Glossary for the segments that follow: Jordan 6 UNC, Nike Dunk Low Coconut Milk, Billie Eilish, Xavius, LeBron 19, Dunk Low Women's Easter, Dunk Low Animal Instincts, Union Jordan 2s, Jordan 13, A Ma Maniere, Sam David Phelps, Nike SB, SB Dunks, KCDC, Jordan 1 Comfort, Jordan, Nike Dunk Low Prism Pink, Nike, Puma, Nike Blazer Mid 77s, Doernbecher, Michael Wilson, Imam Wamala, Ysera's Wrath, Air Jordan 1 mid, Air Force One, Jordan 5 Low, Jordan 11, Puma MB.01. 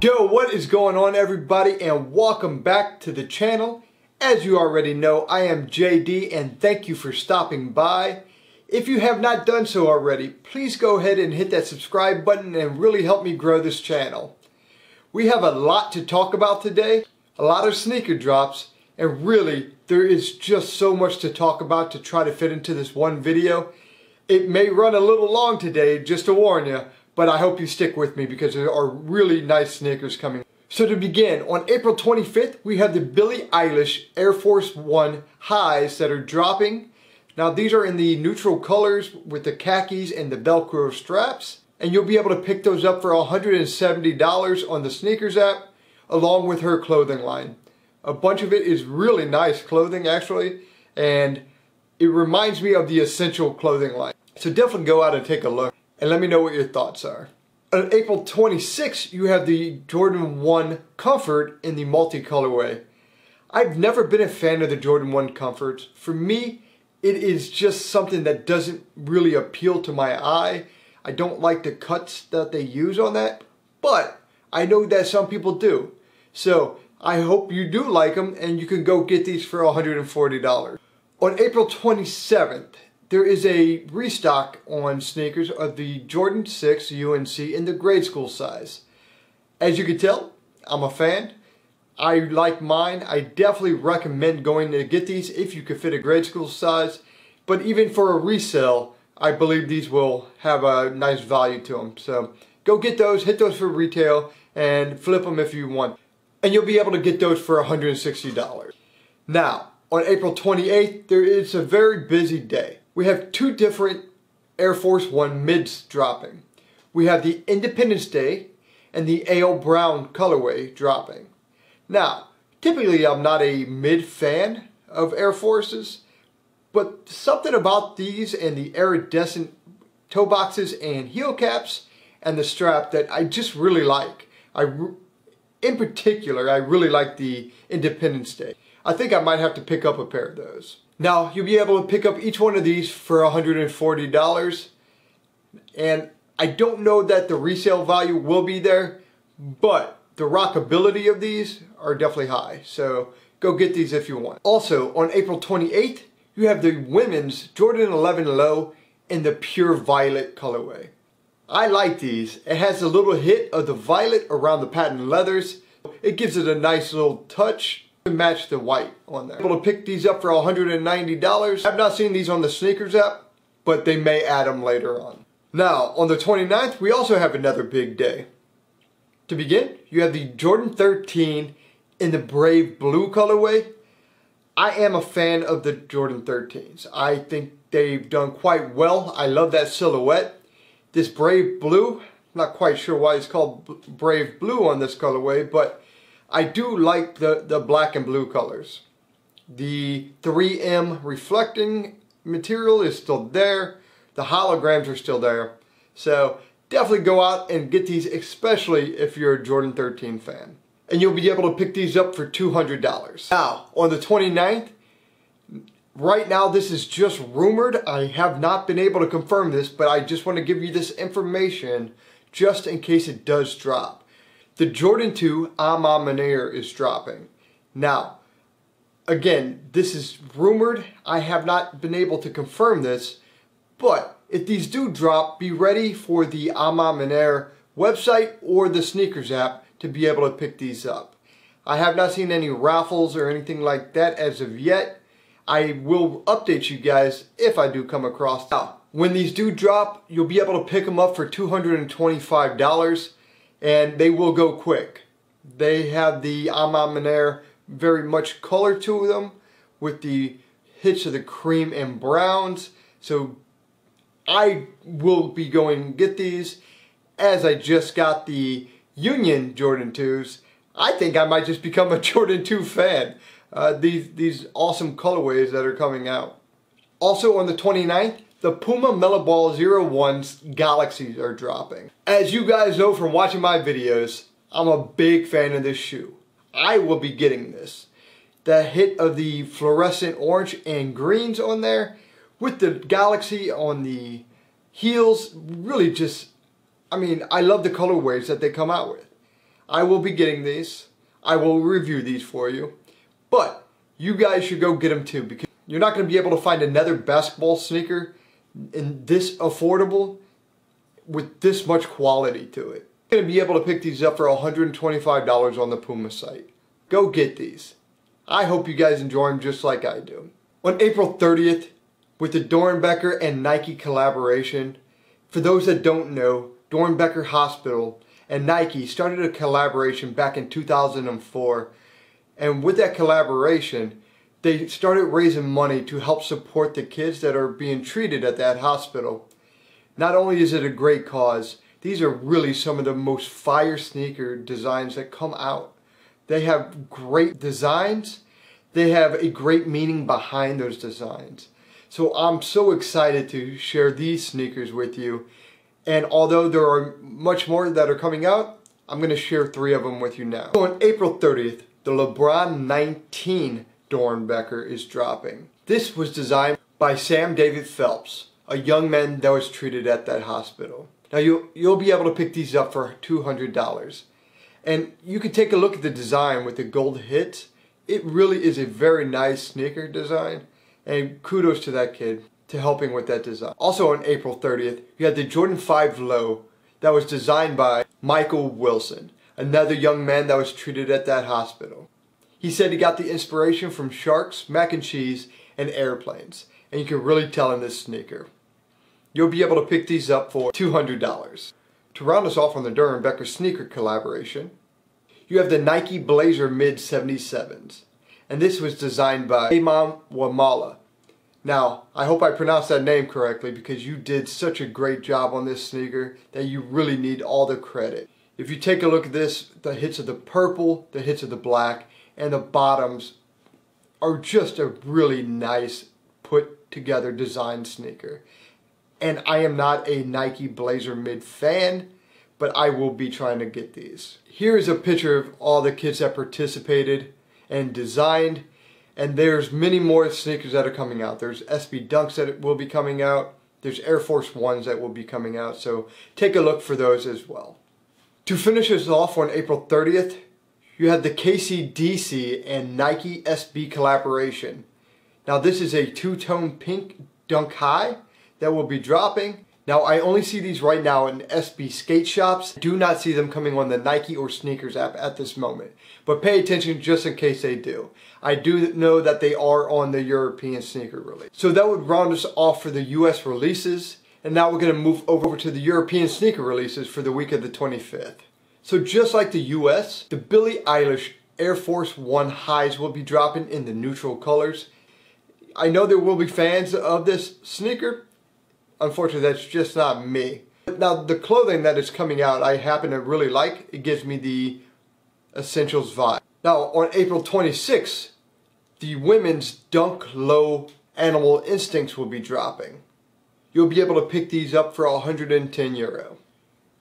Yo, what is going on everybody, and welcome back to the channel. As you already know, I am JD and thank you for stopping by. If you have not done so already, please go ahead and hit that subscribe button and really help me grow this channel. We have a lot to talk about today, a lot of sneaker drops, and really there is just so much to talk about to try to fit into this one video. It may run a little long today, just to warn you. But I hope you stick with me because there are really nice sneakers coming. So to begin, on April 25th, we have the Billie Eilish Air Force One highs that are dropping. Now these are in the neutral colors with the khakis and the Velcro straps. And you'll be able to pick those up for $170 on the sneakers app, along with her clothing line. A bunch of it is really nice clothing actually, and it reminds me of the Essential clothing line. So definitely go out and take a look. And let me know what your thoughts are. On April 26th, you have the Jordan 1 Comfort in the multi-colorway. I've never been a fan of the Jordan 1 Comfort. For me, it is just something that doesn't really appeal to my eye. I don't like the cuts that they use on that, but I know that some people do. So I hope you do like them, and you can go get these for $140. On April 27th, there is a restock on sneakers of the Jordan 6 UNC in the grade school size. As you can tell, I'm a fan. I like mine. I definitely recommend going to get these if you can fit a grade school size. But even for a resale, I believe these will have a nice value to them. So go get those, hit those for retail, and flip them if you want. And you'll be able to get those for $160. Now, on April 28th, there is a very busy day. We have two different Air Force One mids dropping. We have the Independence Day and the Ale Brown colorway dropping. Now, typically I'm not a mid fan of Air Forces, but something about these and the iridescent toe boxes and heel caps and the strap that I just really like. In particular, I really like the Independence Day. I think I might have to pick up a pair of those. Now, you'll be able to pick up each one of these for $140, and I don't know that the resale value will be there, but the rockability of these are definitely high, so go get these if you want. Also, on April 28th, you have the women's Jordan 11 Low in the pure violet colorway. I like these. It has a little hit of the violet around the patent leathers. It gives it a nice little touch. Match the white on there. Able to pick these up for $190. I've not seen these on the sneakers app, but they may add them later on. Now, on the 29th, we also have another big day. To begin, you have the Jordan 13 in the Brave Blue colorway. I am a fan of the Jordan 13s. I think they've done quite well. I love that silhouette. This Brave Blue, I'm not quite sure why it's called Brave Blue on this colorway, but I do like the black and blue colors. The 3M reflecting material is still there. The holograms are still there. So definitely go out and get these, especially if you're a Jordan 13 fan. And you'll be able to pick these up for $200. Now, on the 29th, right now this is just rumored. I have not been able to confirm this, but I just want to give you this information just in case it does drop. The Jordan 2 A Ma Maniere is dropping. Now, again, this is rumored. I have not been able to confirm this, but if these do drop, be ready for the A Ma Maniere website or the sneakers app to be able to pick these up. I have not seen any raffles or anything like that as of yet. I will update you guys if I do come across. Now, when these do drop, you'll be able to pick them up for $225. And they will go quick. They have the A Ma Maniere very much color to them with the hits of the cream and browns. So I will be going and get these. As I just got the Union Jordan 2s, I think I might just become a Jordan 2 fan. These awesome colorways that are coming out. Also on the 29th, the Puma MB.01 Galaxies are dropping. As you guys know from watching my videos, I'm a big fan of this shoe. I will be getting this. The hit of the fluorescent orange and greens on there with the galaxy on the heels, really just, I mean, I love the colorways that they come out with. I will be getting these. I will review these for you. But you guys should go get them too, because you're not going to be able to find another basketball sneaker in this affordable with this much quality to it. You're going to be able to pick these up for $125 on the Puma site. Go get these. I hope you guys enjoy them just like I do. On April 30th, with the Doernbecher and Nike collaboration, for those that don't know, Doernbecher Hospital and Nike started a collaboration back in 2004. And with that collaboration, they started raising money to help support the kids that are being treated at that hospital. Not only is it a great cause, these are really some of the most fire sneaker designs that come out. They have great designs. They have a great meaning behind those designs. So I'm so excited to share these sneakers with you. And although there are much more that are coming out, I'm going to share three of them with you now. So on April 30th, the LeBron 19 Doernbecher is dropping. This was designed by Sam David Phelps, a young man that was treated at that hospital. Now you'll be able to pick these up for $200. And you can take a look at the design with the gold hits. It really is a very nice sneaker design. And kudos to that kid to helping with that design. Also on April 30th, you had the Jordan 5 Low that was designed by Michael Wilson, another young man that was treated at that hospital. He said he got the inspiration from sharks, mac and cheese, and airplanes. And you can really tell in this sneaker. You'll be able to pick these up for $200. To round us off on the Doernbecher sneaker collaboration, you have the Nike Blazer Mid 77s. And this was designed by Imam Wamala. Now, I hope I pronounced that name correctly, because you did such a great job on this sneaker that you really need all the credit. If you take a look at this, the hits of the purple, the hits of the black, and the bottoms are just a really nice put together design sneaker. And I am not a Nike Blazer Mid fan, but I will be trying to get these. Here is a picture of all the kids that participated and designed. And there's many more sneakers that are coming out. There's SB Dunks that will be coming out. There's Air Force Ones that will be coming out. So take a look for those as well. To finish us off on April 30th, you had the KCDC and Nike SB collaboration. Now this is a two-tone pink Dunk High that will be dropping. Now I only see these right now in SB skate shops. I do not see them coming on the Nike or Sneakers app at this moment. But pay attention just in case they do. I do know that they are on the European sneaker release. So that would round us off for the US releases. And now we're going to move over to the European sneaker releases for the week of the 25th. So just like the US, the Billie Eilish Air Force One highs will be dropping in the neutral colors. I know there will be fans of this sneaker. Unfortunately, that's just not me. Now, the clothing that is coming out, I happen to really like. It gives me the Essentials vibe. Now, on April 26th, the women's Dunk Low Animal Instincts will be dropping. You'll be able to pick these up for €110.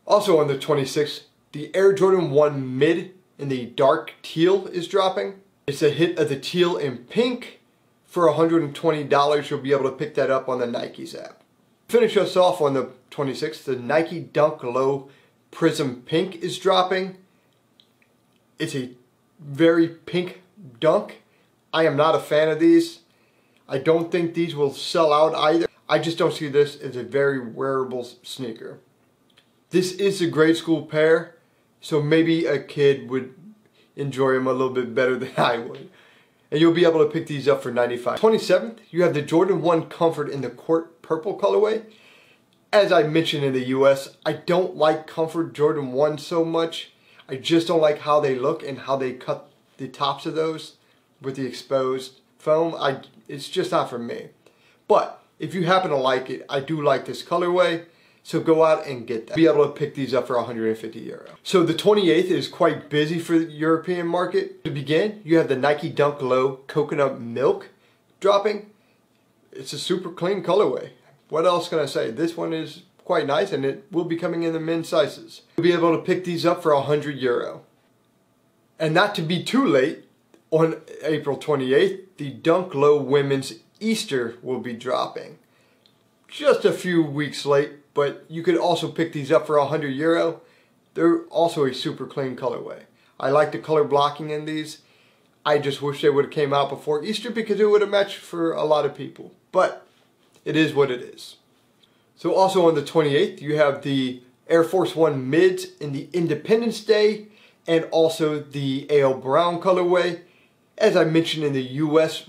Also on the 26th, the Air Jordan 1 mid in the dark teal is dropping. It's a hit of the teal and pink. For $120, you'll be able to pick that up on the Nike's app. Finish us off on the 26th, the Nike Dunk Low Prism Pink is dropping. It's a very pink dunk. I am not a fan of these. I don't think these will sell out either. I just don't see this as a very wearable sneaker. This is a grade school pair, so maybe a kid would enjoy them a little bit better than I would. And you'll be able to pick these up for $95. 27th, you have the Jordan 1 Comfort in the Court Purple colorway. As I mentioned in the US, I don't like Comfort Jordan 1 so much. I just don't like how they look and how they cut the tops of those with the exposed foam. It's just not for me. But if you happen to like it, I do like this colorway. So go out and get that. Be able to pick these up for €150. So the 28th is quite busy for the European market. To begin, you have the Nike Dunk Low Coconut Milk dropping. It's a super clean colorway. What else can I say? This one is quite nice, and it will be coming in the men's sizes. You'll be able to pick these up for €100. And not to be too late, on April 28th, the Dunk Low Women's Easter will be dropping. Just a few weeks late, but you could also pick these up for €100. They're also a super clean colorway. I like the color blocking in these. I just wish they would have came out before Easter because it would have matched for a lot of people. But it is what it is. So also on the 28th, you have the Air Force One mids in the Independence Day and also the AL Brown colorway. As I mentioned in the US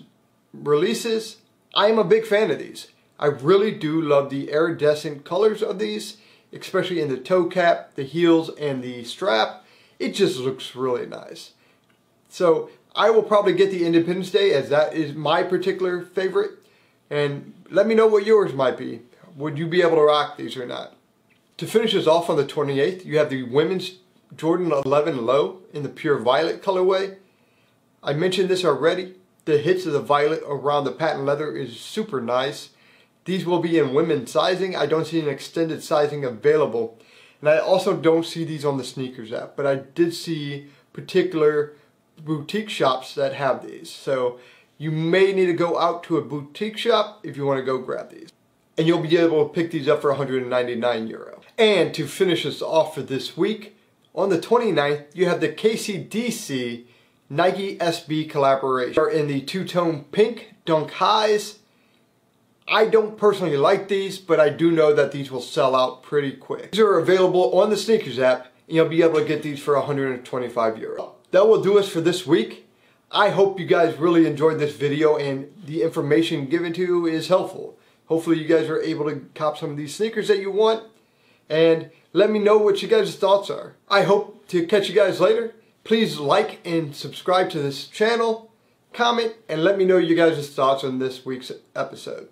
releases, I am a big fan of these. I really do love the iridescent colors of these, especially in the toe cap, the heels, and the strap. It just looks really nice. So I will probably get the Independence Day, as that is my particular favorite. And let me know what yours might be. Would you be able to rock these or not? To finish us off on the 28th, you have the women's Jordan 11 Low in the pure violet colorway. I mentioned this already. The hits of the violet around the patent leather is super nice. These will be in women's sizing. I don't see an extended sizing available. And I also don't see these on the sneakers app, but I did see particular boutique shops that have these. So you may need to go out to a boutique shop if you want to go grab these. And you'll be able to pick these up for €199. And to finish us off for this week, on the 29th, you have the KCDC Nike SB collaboration. They are in the two-tone pink Dunk Highs. I don't personally like these, but I do know that these will sell out pretty quick. These are available on the sneakers app, and you'll be able to get these for €125. That will do us for this week. I hope you guys really enjoyed this video and the information given to you is helpful. Hopefully you guys are able to cop some of these sneakers that you want, and let me know what you guys' thoughts are. I hope to catch you guys later. Please like and subscribe to this channel, comment, and let me know you guys' thoughts on this week's episode.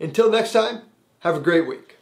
Until next time, have a great week.